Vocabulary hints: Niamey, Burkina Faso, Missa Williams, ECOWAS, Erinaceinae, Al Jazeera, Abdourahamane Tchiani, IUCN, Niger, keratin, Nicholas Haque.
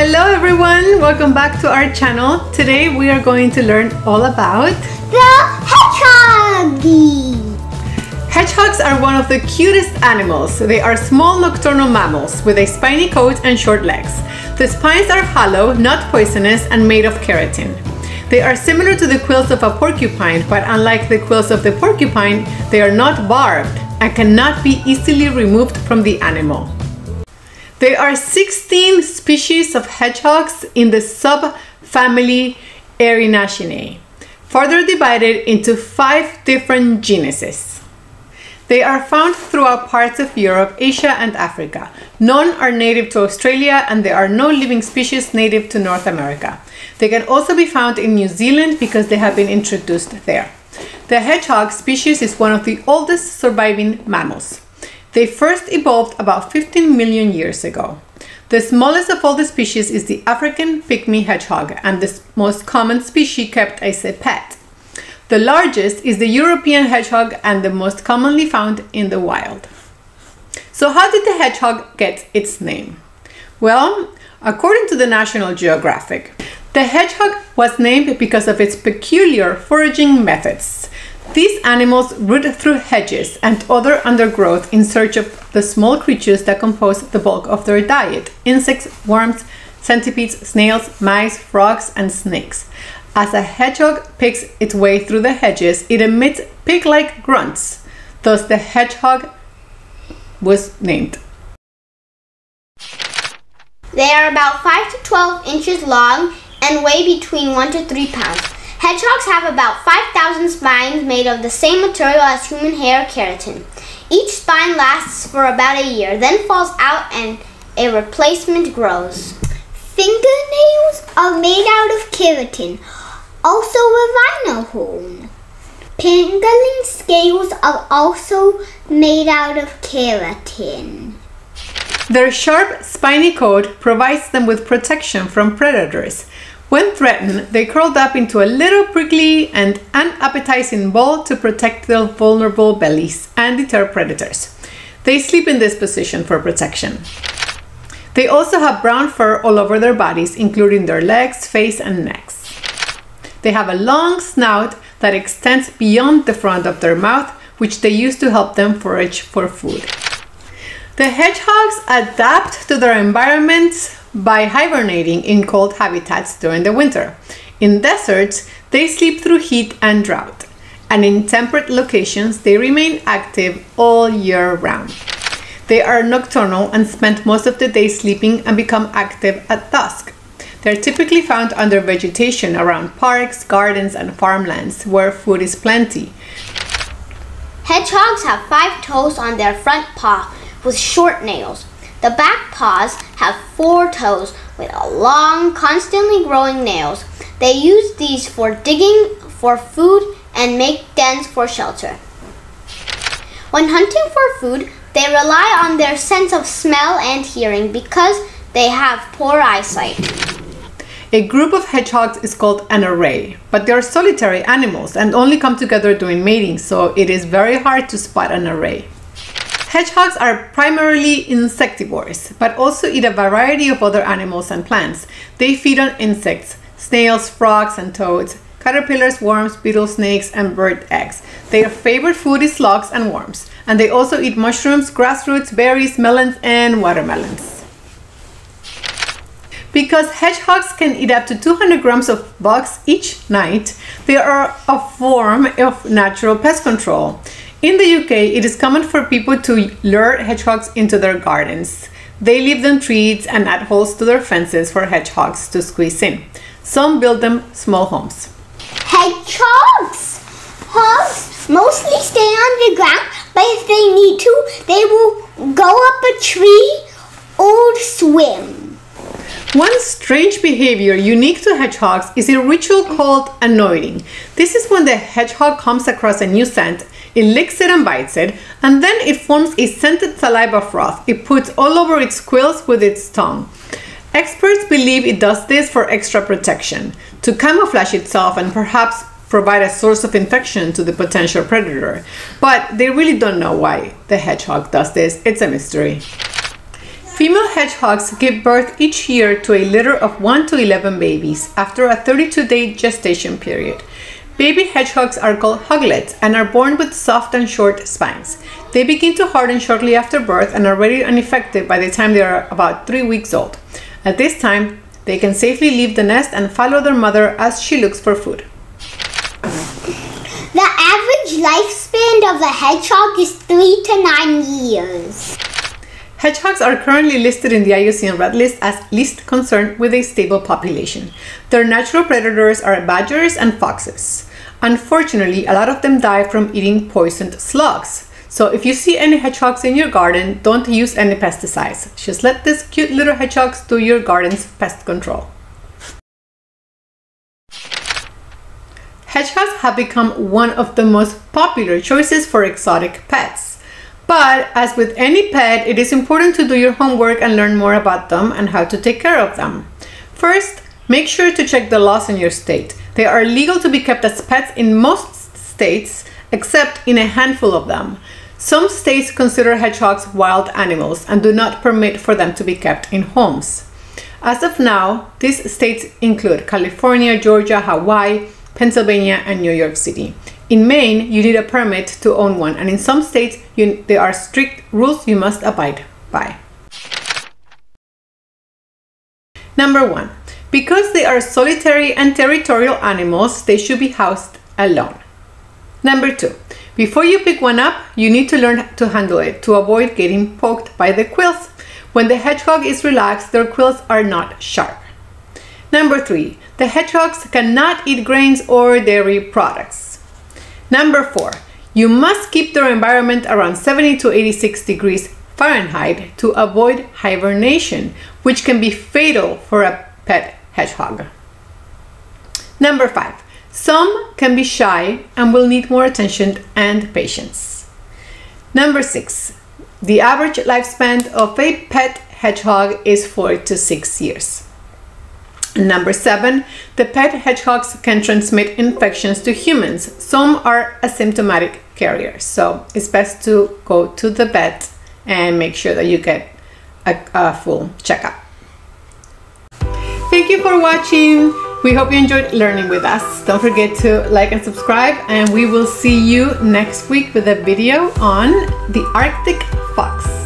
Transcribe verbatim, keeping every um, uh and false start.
Hello everyone, welcome back to our channel. Today we are going to learn all about the hedgehog. Hedgehogs are one of the cutest animals. They are small nocturnal mammals with a spiny coat and short legs. The spines are hollow, not poisonous, and made of keratin. They are similar to the quills of a porcupine, but unlike the quills of the porcupine, they are not barbed and cannot be easily removed from the animal. There are sixteen species of hedgehogs in the subfamily Erinaceinae, further divided into five different genuses. They are found throughout parts of Europe, Asia, and Africa. None are native to Australia, and there are no living species native to North America. They can also be found in New Zealand because they have been introduced there. The hedgehog species is one of the oldest surviving mammals. They first evolved about fifteen million years ago. The smallest of all the species is the African pygmy hedgehog, and the most common species kept as a pet. The largest is the European hedgehog and the most commonly found in the wild. So how did the hedgehog get its name? Well, according to the National Geographic, the hedgehog was named because of its peculiar foraging methods. These animals root through hedges and other undergrowth in search of the small creatures that compose the bulk of their diet: insects, worms, centipedes, snails, mice, frogs, and snakes. As a hedgehog picks its way through the hedges, it emits pig-like grunts. Thus, the hedgehog was named. They are about five to twelve inches long and weigh between one to three pounds. Hedgehogs have about five thousand spines made of the same material as human hair, keratin. Each spine lasts for about a year, then falls out and a replacement grows. Fingernails are made out of keratin, also a rhino horn. Pangolin scales are also made out of keratin. Their sharp, spiny coat provides them with protection from predators. When threatened, they curled up into a little prickly and unappetizing ball to protect their vulnerable bellies and deter predators. They sleep in this position for protection. They also have brown fur all over their bodies, including their legs, face, and necks. They have a long snout that extends beyond the front of their mouth, which they use to help them forage for food. The hedgehogs adapt to their environments by hibernating in cold habitats during the winter. In deserts, they sleep through heat and drought, and in temperate locations, they remain active all year round. They are nocturnal and spend most of the day sleeping and become active at dusk. They are typically found under vegetation around parks, gardens, and farmlands where food is plenty. Hedgehogs have five toes on their front paw with short nails. The back paws have four toes with long, constantly growing nails. They use these for digging for food and make dens for shelter. When hunting for food, they rely on their sense of smell and hearing because they have poor eyesight. A group of hedgehogs is called an array, but they are solitary animals and only come together during mating, so it is very hard to spot an array. Hedgehogs are primarily insectivores, but also eat a variety of other animals and plants. They feed on insects, snails, frogs, and toads, caterpillars, worms, beetle snakes, and bird eggs. Their favorite food is slugs and worms, and they also eat mushrooms, grass roots, berries, melons, and watermelons. Because hedgehogs can eat up to two hundred grams of bugs each night, they are a form of natural pest control. In the U K, it is common for people to lure hedgehogs into their gardens. They leave them trees and add holes to their fences for hedgehogs to squeeze in. Some build them small homes. Hedgehogs! Hogs mostly stay on the ground, but if they need to, they will go up a tree or swim. One strange behavior unique to hedgehogs is a ritual called anointing. This is when the hedgehog comes across a new scent. It licks it and bites it, and then it forms a scented saliva froth. It puts all over its quills with its tongue. Experts believe it does this for extra protection, to camouflage itself and perhaps provide a source of infection to the potential predator. But they really don't know why the hedgehog does this. It's a mystery. Female hedgehogs give birth each year to a litter of one to eleven babies after a thirty-two day gestation period. Baby hedgehogs are called hoglets and are born with soft and short spines. They begin to harden shortly after birth and are very ineffective by the time they are about three weeks old. At this time, they can safely leave the nest and follow their mother as she looks for food. The average lifespan of a hedgehog is three to nine years. Hedgehogs are currently listed in the I U C N Red List as least concerned with a stable population. Their natural predators are badgers and foxes. Unfortunately, a lot of them die from eating poisoned slugs. So if you see any hedgehogs in your garden, don't use any pesticides. Just let these cute little hedgehogs do your garden's pest control. Hedgehogs have become one of the most popular choices for exotic pets. But as with any pet, it is important to do your homework and learn more about them and how to take care of them. First, make sure to check the laws in your state. They are legal to be kept as pets in most states, except in a handful of them. Some states consider hedgehogs wild animals and do not permit for them to be kept in homes. As of now, these states include California, Georgia, Hawaii, Pennsylvania, and New York City. In Maine, you need a permit to own one, and in some states, you, there are strict rules you must abide by. Number one, because they are solitary and territorial animals, they should be housed alone. Number two, before you pick one up, you need to learn to handle it to avoid getting poked by the quills. When the hedgehog is relaxed, their quills are not sharp. Number three, the hedgehogs cannot eat grains or dairy products. Number four, you must keep their environment around seventy to eighty-six degrees Fahrenheit to avoid hibernation, which can be fatal for a pet hedgehog. Number five, some can be shy and will need more attention and patience. Number six, the average lifespan of a pet hedgehog is four to six years. Number seven, the pet hedgehogs can transmit infections to humans. Some are asymptomatic carriers, so it's best to go to the vet and make sure that you get a, a full checkup. Thank you for watching. We hope you enjoyed learning with us. Don't forget to like and subscribe, and we will see you next week with a video on the Arctic fox.